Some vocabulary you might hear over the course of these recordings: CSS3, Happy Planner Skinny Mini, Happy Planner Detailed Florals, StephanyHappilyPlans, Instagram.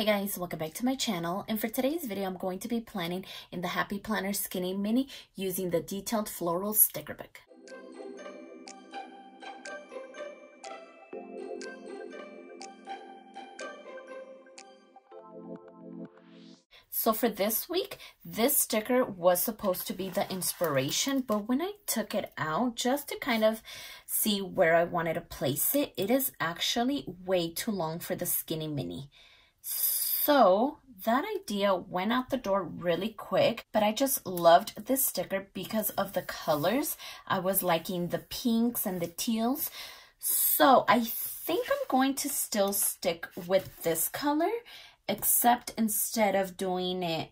Hey guys, welcome back to my channel, and for today's video I'm going to be planning in the Happy Planner Skinny Mini using the Detailed Floral sticker book. So for this week, this sticker was supposed to be the inspiration, but when I took it out just to kind of see where I wanted to place it, it is actually way too long for the Skinny Mini. So that idea went out the door really quick, but I just loved this sticker because of the colors. I was liking the pinks and the teals. So I think I'm going to still stick with this color, except instead of doing it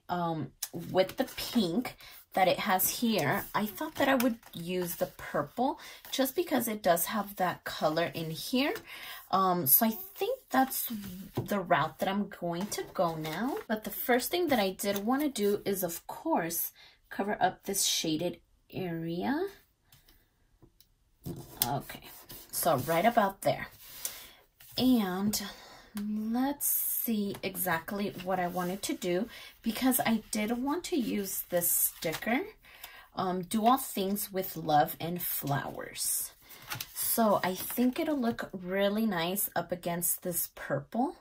with the pink that it has here, I thought that I would use the purple just because it does have that color in here. So I think that's the route that I'm going to go now. But the first thing that I did want to do is, of course, cover up this shaded area. Okay, so right about there. And let's see exactly what I wanted to do, because I did want to use this sticker, do all things with love and flowers. So I think it'll look really nice up against this purple.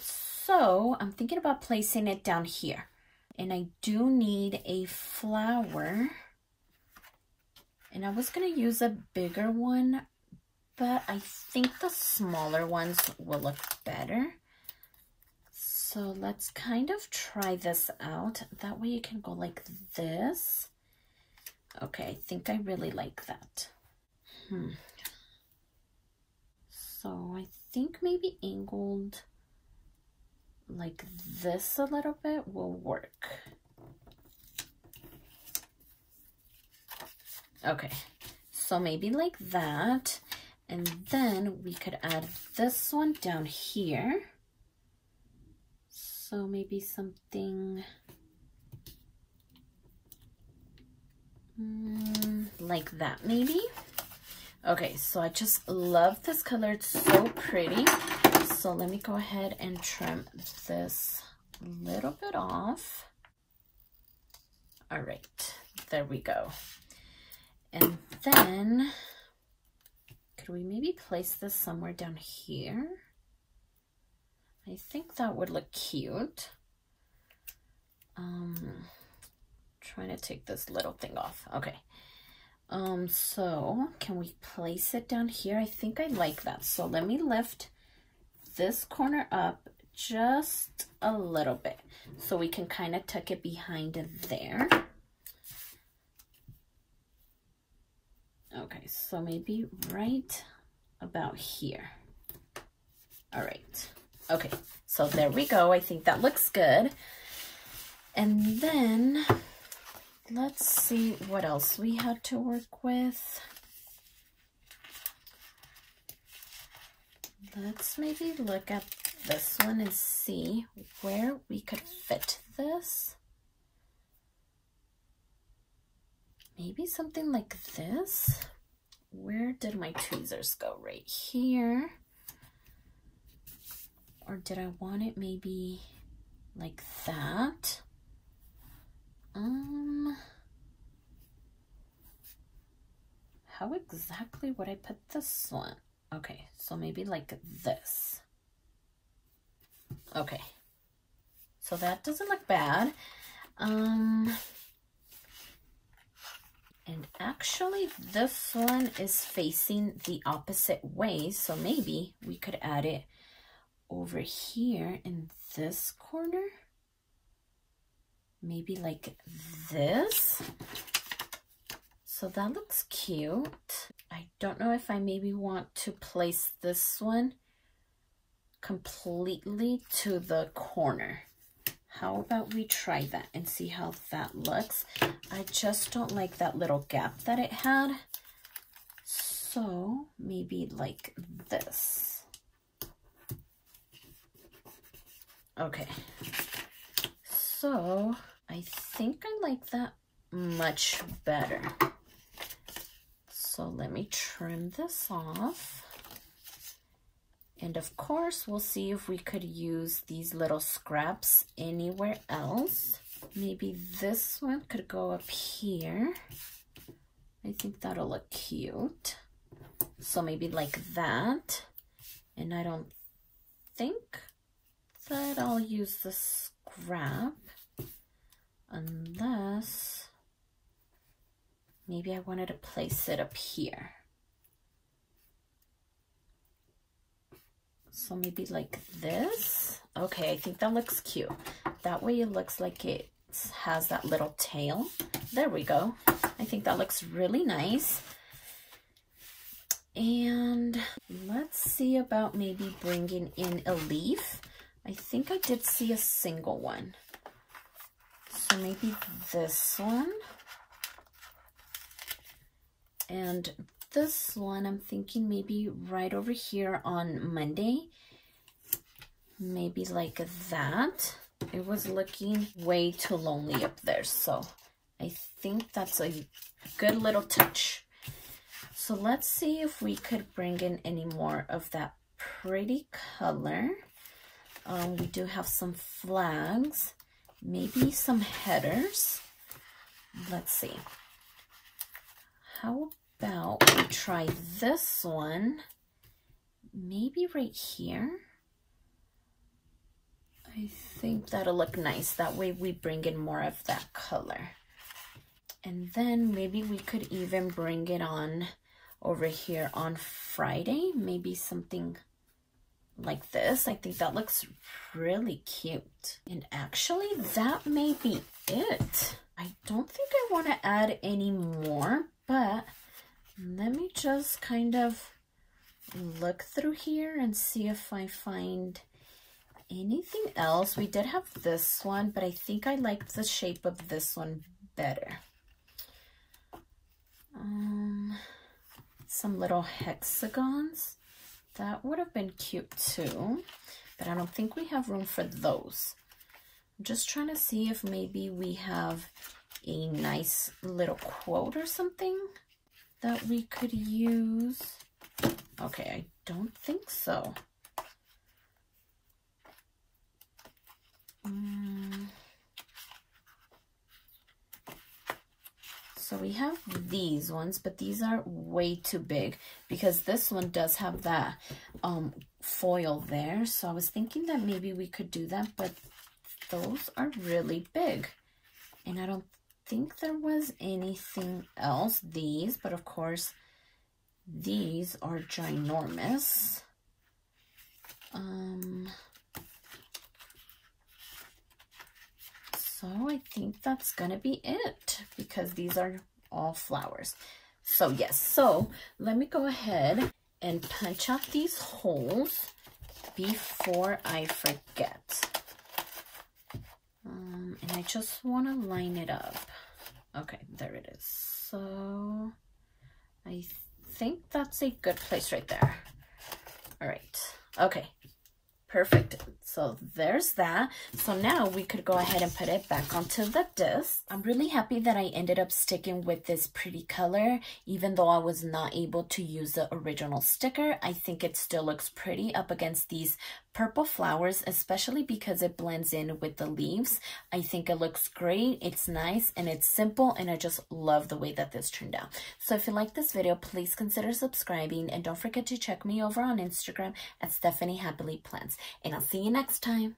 So I'm thinking about placing it down here, and I do need a flower, and I was going to use a bigger one, but I think the smaller ones will look better. So let's kind of try this out. That way you can go like this. Okay, I think I really like that. So I think maybe angled like this a little bit will work. Okay, so maybe like that. And then we could add this one down here. So maybe something like that maybe. Okay, so I just love this color. It's so pretty. So let me go ahead and trim this little bit off. All right, there we go. And then could we maybe place this somewhere down here? I think that would look cute. Trying to take this little thing off. Okay. So can we place it down here? I think I like that. So let me lift this corner up just a little bit so we can kind of tuck it behind there. Okay, so maybe right about here. All right. Okay, so there we go. I think that looks good. And then let's see what else we had to work with. Let's maybe look at this one and see where we could fit this. Maybe something like this. Where did my tweezers go? Right here. Or did I want it maybe like that? How exactly would I put this one? Okay, so maybe like this. Okay, so that doesn't look bad. And actually this one is facing the opposite way, so maybe we could add it over here in this corner. Maybe like this. So that looks cute. I don't know if I maybe want to place this one completely to the corner. How about we try that and see how that looks? I just don't like that little gap that it had. So maybe like this. Okay. So I think I like that much better. So let me trim this off. And of course, we'll see if we could use these little scraps anywhere else. Maybe this one could go up here. I think that'll look cute. So maybe like that. And I don't think that I'll use the scrap unless maybe I wanted to place it up here. So maybe like this. Okay, I think that looks cute. That way it looks like it has that little tail. There we go. I think that looks really nice. And let's see about maybe bringing in a leaf. I think I did see a single one. So maybe this one. And this one, I'm thinking maybe right over here on Monday. Maybe like that. It was looking way too lonely up there. So I think that's a good little touch. So let's see if we could bring in any more of that pretty color. We do have some flags, maybe some headers. Let's see. How about we try this one? Maybe right here. I think that'll look nice. That way we bring in more of that color. And then maybe we could even bring it on over here on Friday. Maybe something like this. I think that looks really cute. And actually, that may be it. I don't think I want to add any more, but let me just kind of look through here and see if I find anything else. We did have this one, but I think I liked the shape of this one better. Some little hexagons. That would have been cute too, but I don't think we have room for those. I'm just trying to see if maybe we have a nice little quote or something that we could use. Okay, I don't think so. So we have these ones, but these are way too big because this one does have that foil there. So I was thinking that maybe we could do that, but those are really big. And I don't think there was anything else. These, but of course, these are ginormous. So I think that's gonna be it because these are all flowers. So yes, so let me go ahead and punch out these holes before I forget. And I just wanna line it up. Okay, there it is. So I think that's a good place right there. All right, okay. Perfect. So there's that. So now we could go ahead and put it back onto the disc. I'm really happy that I ended up sticking with this pretty color. Even though I was not able to use the original sticker, I think it still looks pretty up against these purple flowers, especially because it blends in with the leaves. I think it looks great. It's nice and it's simple, and I just love the way that this turned out. So if you like this video, please consider subscribing, and don't forget to check me over on Instagram at Stephany Happily Plans. And I'll see you next time.